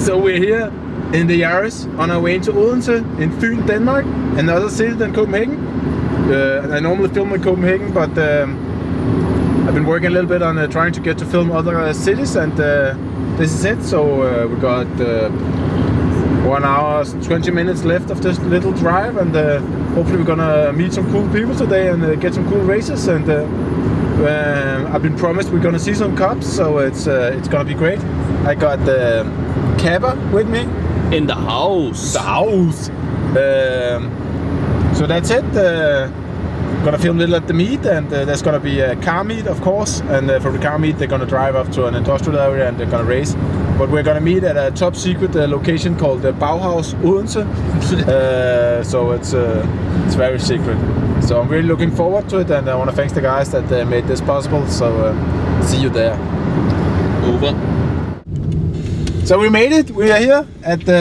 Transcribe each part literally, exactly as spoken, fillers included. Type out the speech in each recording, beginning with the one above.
So we're here in the Yaris on our way to Odense in Fyn, Denmark, another city than Copenhagen. Uh, I normally film in Copenhagen, but um, I've been working a little bit on uh, trying to get to film other uh, cities, and uh, this is it. So uh, we got uh, one hour and twenty minutes left of this little drive, and uh, hopefully we're gonna meet some cool people today and uh, get some cool races. And uh, Uh, I've been promised we're gonna see some cops, so it's uh, it's gonna be great. I got the uh, Kappa with me in the house. The house. Um, so that's it. Uh, gonna film a little at the meet, and uh, there's gonna be a car meet, of course. And uh, for the car meet, they're gonna drive up to an industrial area and they're gonna race. But we're gonna meet at a top secret uh, location called the Bauhaus Odense. uh, so it's uh, it's very secret. So I'm really looking forward to it, and I want to thank the guys that uh, made this possible, so uh, see you there. Over. So we made it, we are here at the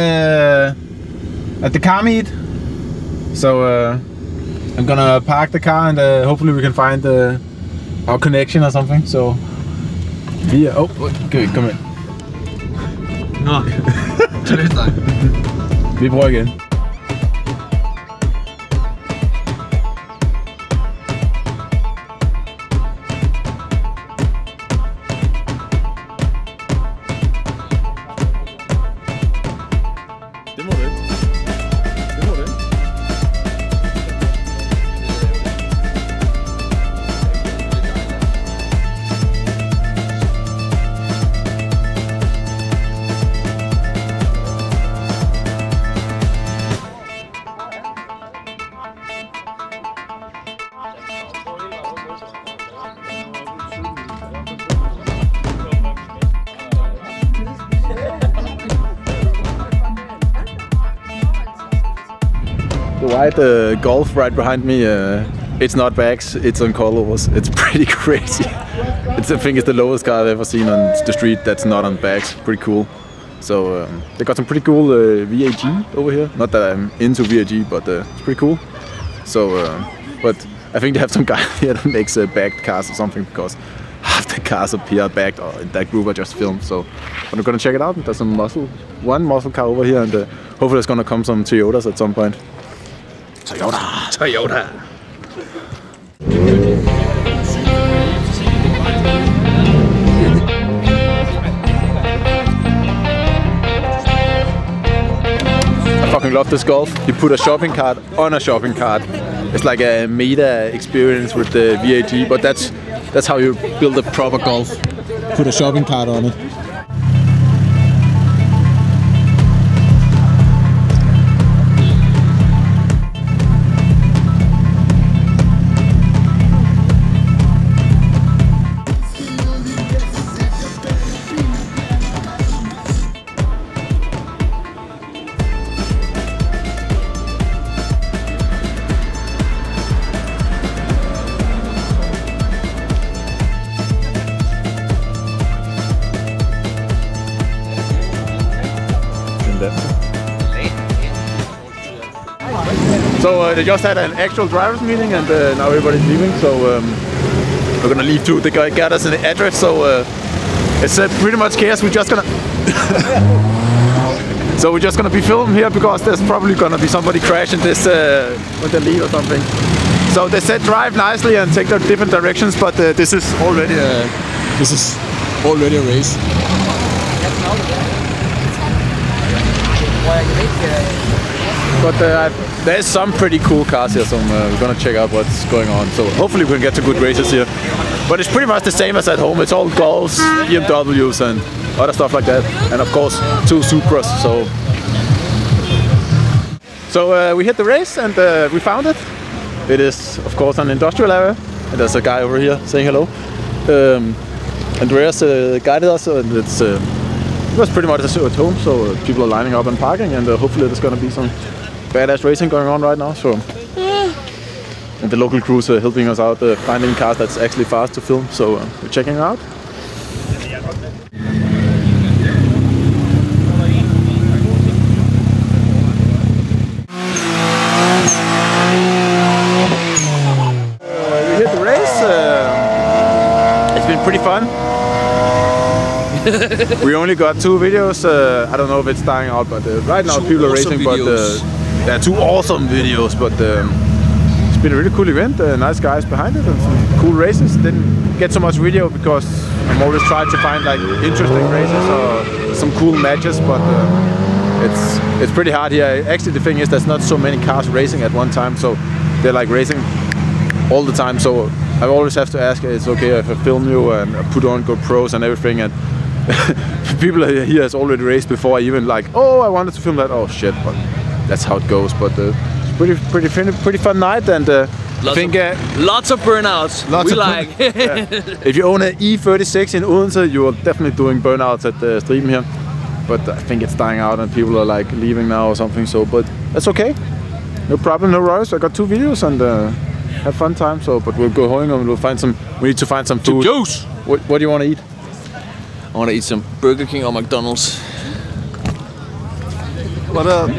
at the car meet. So uh, I'm gonna park the car, and uh, hopefully we can find uh, our connection or something. So yeah, oh, okay, come in. No. Vi prøver igen. Right, uh, golf right behind me. Uh, it's not V A Gs, it's on coilovers. It's pretty crazy. It's, I think it's the lowest car I've ever seen on the street that's not on V A Gs. Pretty cool. So um, they got some pretty cool uh, V A G over here. Not that I'm into V A G, but uh, it's pretty cool. So, uh, but I think they have some guy here that makes uh, bagged cars or something, because half the cars up here are bagged, or in that group I just filmed. So I'm gonna check it out. There's some muscle, one muscle car over here, and uh, hopefully there's gonna come some Toyotas at some point. Toyota! Toyota! I fucking love this golf. You put a shopping cart on a shopping cart. It's like a meta experience with the V A G, but that's that's how you build a proper golf. Put a shopping cart on it. So uh, they just had an actual drivers meeting, and uh, now everybody's leaving, so um, we're gonna leave too. They got us an address, so uh, it's uh, pretty much chaos. We're just gonna so we're just gonna be filming here, because there's probably gonna be somebody crashing this uh, when they leave or something. So they said drive nicely and take their different directions, but uh, this is already a uh, this is already a race. But uh, there's some pretty cool cars here, so I'm, uh, we're gonna check out what's going on. So hopefully we can get to good races here. But it's pretty much the same as at home. It's all Golfs, B M Ws, and other stuff like that. And of course, two Supras. So, so uh, we hit the race, and uh, we found it. It is, of course, an industrial area. And there's a guy over here saying hello. Um, Andreas uh, guided us, and it's. Uh, It was pretty much the same at home, so uh, people are lining up and parking, and uh, hopefully there's gonna be some badass racing going on right now. So, and the local crews are helping us out uh, finding cars that's actually fast to film, so uh, we're checking it out. Uh, we hit the race. Uh, it's been pretty fun. We only got two videos. Uh, I don't know if it's dying out, but uh, right now two people awesome are racing. Videos. But uh, there are two awesome videos. But um, it's been a really cool event. Uh, nice guys behind it and some cool races. Didn't get so much video because I'm always trying to find like interesting races or some cool matches, but. Uh, It's it's pretty hard here. Actually, the thing is, there's not so many cars racing at one time, so they're like racing all the time. So I always have to ask, it's okay if I film you and put on GoPros and everything. And people here has already raced before. I even like, oh, I wanted to film that. Oh shit! But that's how it goes. But uh, pretty pretty fun, pretty fun night and. Uh, Lots, think, of, uh, lots of burnouts, lots we of like. Yeah. If you own an E thirty-six in Odense, you are definitely doing burnouts at uh, Striben here. But I think it's dying out and people are like leaving now or something, so but that's okay, no problem, no worries. I got two videos and uh, have fun time, so but we'll go home and we'll find some, we need to find some food. Juice. What, what do you want to eat? I want to eat some Burger King or McDonald's. What up?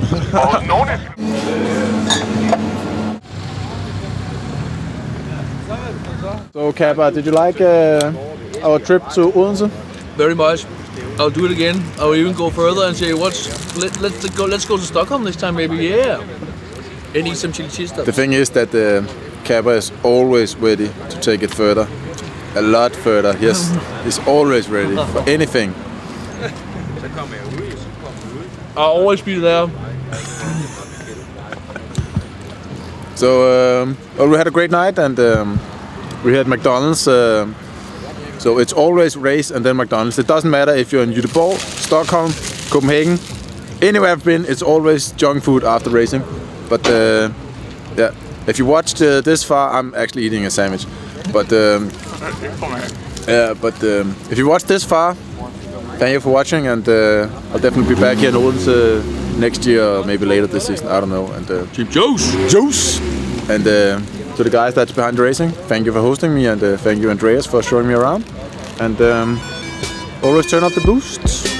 So Kappa, did you like uh, our trip to Odense? Very much. I'll do it again. I'll even go further and say, "What's let, let's go? Let's go to Stockholm this time, maybe." Yeah, and eat some chili cheese stuff. The thing is that uh, Kappa is always ready to take it further, a lot further. Yes, he's always ready for anything. I'll always be there. So um, well, we had a great night, and um, we had McDonald's. Uh, So it's always race and then McDonald's. It doesn't matter if you're in Göteborg, Stockholm, Copenhagen, anywhere I've been, it's always junk food after racing. But uh, yeah, if you watched uh, this far, I'm actually eating a sandwich. But um, yeah, but um, if you watched this far, thank you for watching, and uh, I'll definitely be back here in Odense uh, next year, or maybe later this season. I don't know. And uh, cheap juice, juice, and. Uh, To the guys that's behind the racing, thank you for hosting me, and uh, thank you Andreas for showing me around, and um, always turn up the boost.